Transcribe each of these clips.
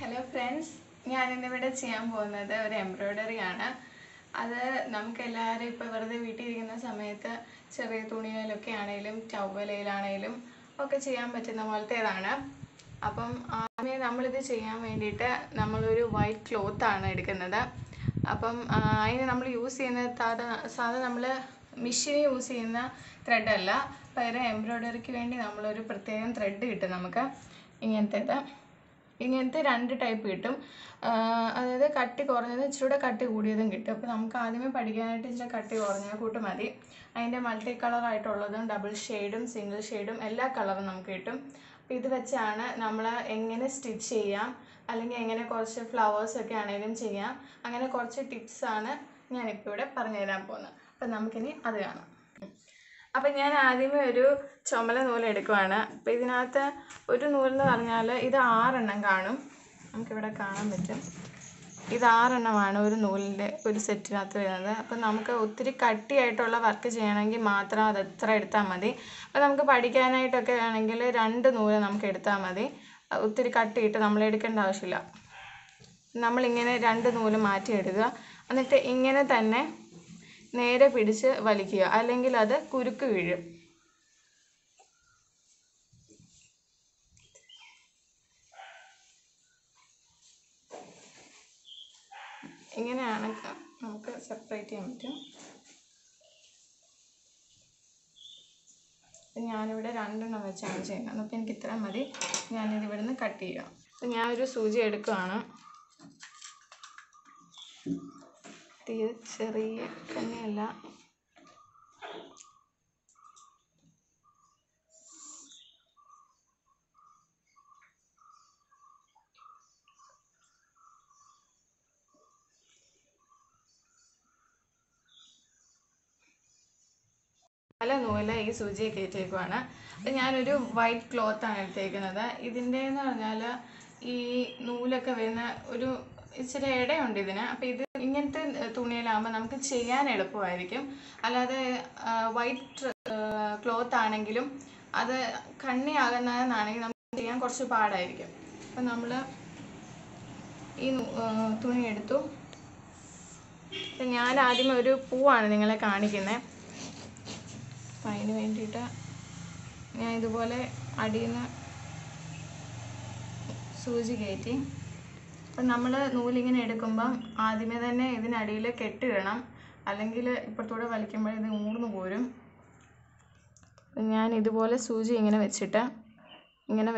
Hello friends, I am going to do embroidery. This is the type of item. That is cut and cut. We will cut it. We will cut it. Multicolor, double shade, single shade, all color. We will stitch it. We will stitch flowers. We will stitch tips. We will stitch it. Now, I will show you how to do this. I will show you how to do this. I will show you how to do this. Nere Pidish Valikia, Alangilada, Kurukuid. Ingana Anaka separate him too. The Yana would have run another change in the Pinkitra Madi, Yana would in the Katia. The Yana Suji Edkana. Cherry canela is Uji Kateguana. Then I do white cloth and taken another. Idinda e Nula Kavena Udu. It's a day on Didina. Ingent Tunelama Namka Cheyan Edapoiricum, Alada white cloth anangulum, other Kandi Alana Nanam Cheyan Corsuparicum. Panamula in Tunedu. The Yan Adimuru Poo and Ningala Karnik in there. Fine Ventita Nadubole Adina Suji Gating. Now, we will cut it down. We will cut it down. We will cut it down. We will cut it down. We will cut it down.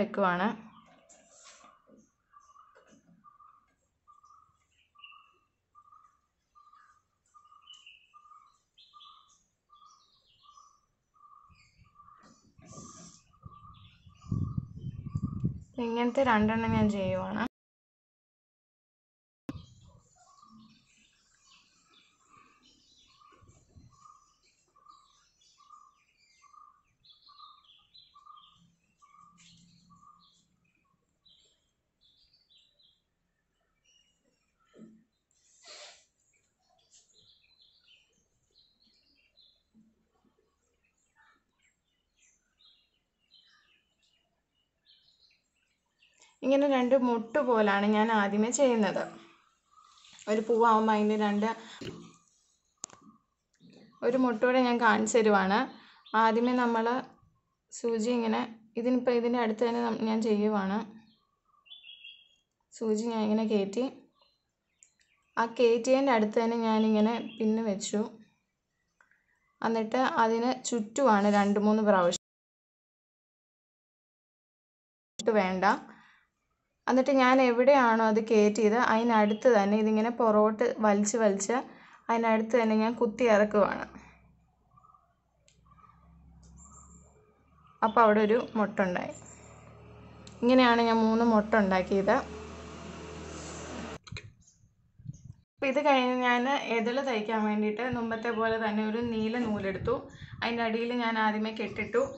I will show you the two and I will show you the two. I will show you the two. And every day, I know the Kate either. I added to anything in a porot, vulture, I added to anything and cut the aracuana. A powder do mottondai. Inganiana moon mottondai either. Pithakanana, Edela Taika Mandita, Numbata Bola than you kneel and wooded to. I know dealing an adime kate too.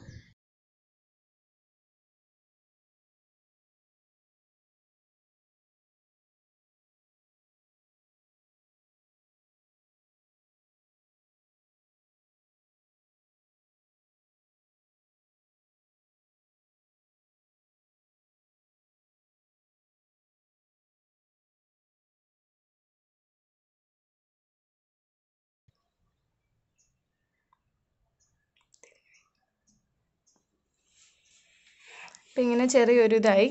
അപ്പോൾ ഇങ്ങനെ ചെറിയൊരു ഇതായി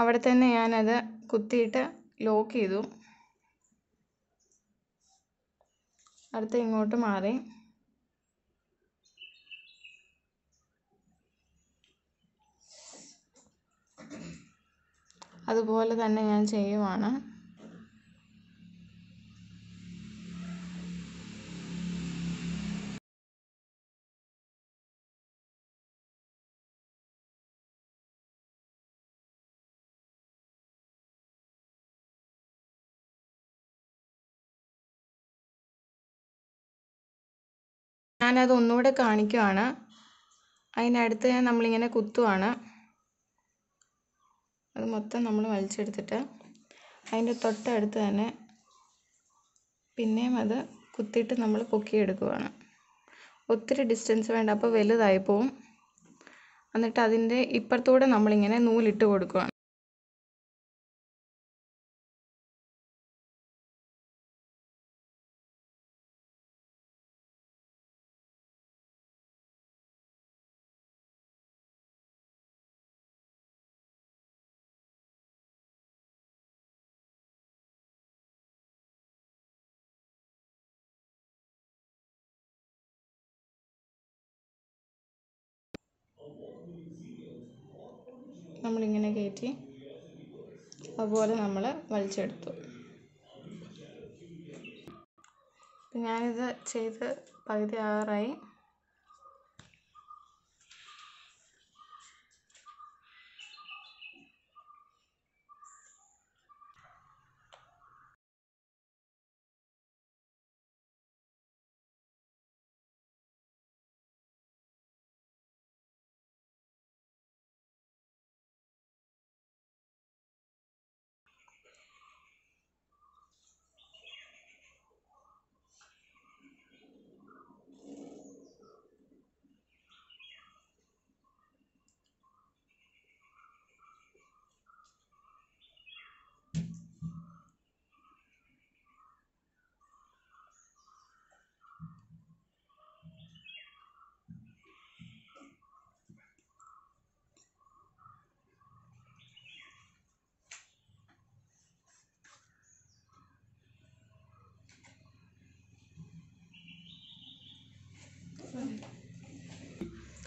അവിടെ തന്നെ ഞാനത് കുത്തിയിട്ട് lock ചെയ്തു. അടുത്ത ഇങ്ങോട്ട് മാറി അതുപോലെ തന്നെ ഞാൻ ചെയ്യുവാണ്. ഞാനത് ഒന്നുകൂടെ കാണിക്കുവാണ്. അതിനടുത്ത് നമ്മളിങ്ങനെ കുത്തുവാണ്. അത് മൊത്തം നമ്മൾ വലിച്ചെടുത്തിട്ട് അതിൻ്റെ തൊട്ടടുത്ത് തന്നെ പിന്നെയും അത് കുത്തിയിട്ട് നമ്മൾ പൊക്കിയെടുക്കുവാണ്. ഒത്തിരി ഡിസ്റ്റൻസ് വേണ്ട, അപ്പോൾ വലുതായി പോവും. എന്നിട്ട് അതിൻ്റെ ഇപ്പുറത്തൂടെ നമ്മളിങ്ങനെ നൂലിട്ട് കൊടുക്കുവാണ്. നമ്മളിങ്ങനെ കയറ്റി അതുപോലെ നമ്മൾ വലിച്ചെടുത്തു. ഞാനിത് ചെയ്ത് പകുതി ആറായി.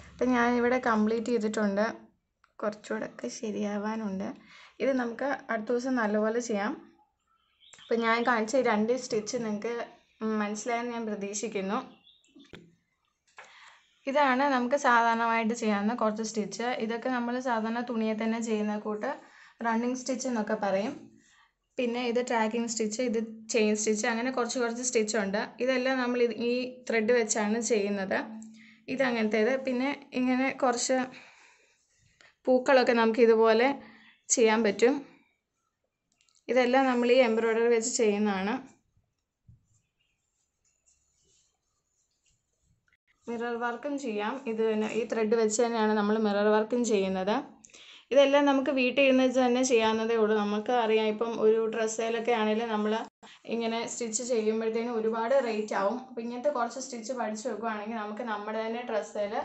അപ്പം ഞാനിവിടെ കംപ്ലീറ്റ് ചെയ്തിട്ടുണ്ട്. കുറച്ചുകൂടെയൊക്കെ ശരിയാവാനുണ്ട്. ഇത് നമുക്ക് അടുത്ത ദിവസം നല്ലപോലെ ചെയ്യാം. അപ്പം ഞാൻ കാണിച്ച ഈ രണ്ട് സ്റ്റിച്ച് നിങ്ങൾക്ക് മനസ്സിലായെന്ന് ഞാൻ പ്രതീക്ഷിക്കുന്നു. ഇതാണ് നമുക്ക് സാധാരണമായിട്ട് ചെയ്യാവുന്ന കുറച്ച് സ്റ്റിച്ച്. ഇതൊക്കെ നമ്മൾ സാധാരണ തുണിയെ തന്നെ ചെയ്യുന്ന കൂട്ട് റണ്ണിങ് സ്റ്റിച്ച് എന്നൊക്കെ പറയും. പിന്നെ ഇത് ട്രാക്കിംഗ് സ്റ്റിച്ച്, ഇത് ചെയിൻ സ്റ്റിച്ച്, അങ്ങനെ കുറച്ച് സ്റ്റിച്ചുണ്ട്. ഇതെല്ലാം നമ്മൾ ഈ ത്രെഡ് വെച്ചാണ് ചെയ്യുന്നത്. ഇതങ്ങനത്തേത്. പിന്നെ ഇങ്ങനെ കുറച്ച് പൂക്കളൊക്കെ നമുക്ക് ഇതുപോലെ ചെയ്യാൻ പറ്റും. ഇതെല്ലാം നമ്മൾ ഈ എംബ്രോയ്ഡറി വെച്ച് ചെയ്യുന്നതാണ്. മിറർ വർക്കും ചെയ്യാം. ഇത് ഈ ത്രെഡ് വെച്ച് തന്നെയാണ് നമ്മൾ മിറർ വർക്കും ചെയ്യുന്നത്. ഇതെല്ലാം നമുക്ക് വീട്ടിൽ ഇരുന്ന് തന്നെ ചെയ്യാവുന്നതേ ഉള്ളൂ. നമുക്ക് അറിയാം, ഇപ്പം ഒരു ഡ്രസ്സേലൊക്കെ ആണെങ്കിലും നമ്മൾ ഇങ്ങനെ സ്റ്റിച്ച് ചെയ്യുമ്പോഴത്തേനും ഒരുപാട് റേറ്റ് ആവും. അപ്പം ഇങ്ങനത്തെ കുറച്ച് സ്റ്റിച്ച് പഠിച്ചു വെക്കുകയാണെങ്കിൽ നമുക്ക് നമ്മുടെ തന്നെ ഡ്രസ്സേൽ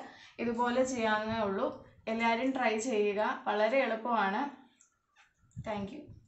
ഇതുപോലെ ചെയ്യാവുന്നതേ ഉള്ളൂ. എല്ലാവരും ട്രൈ ചെയ്യുക, വളരെ എളുപ്പമാണ്. Thank U.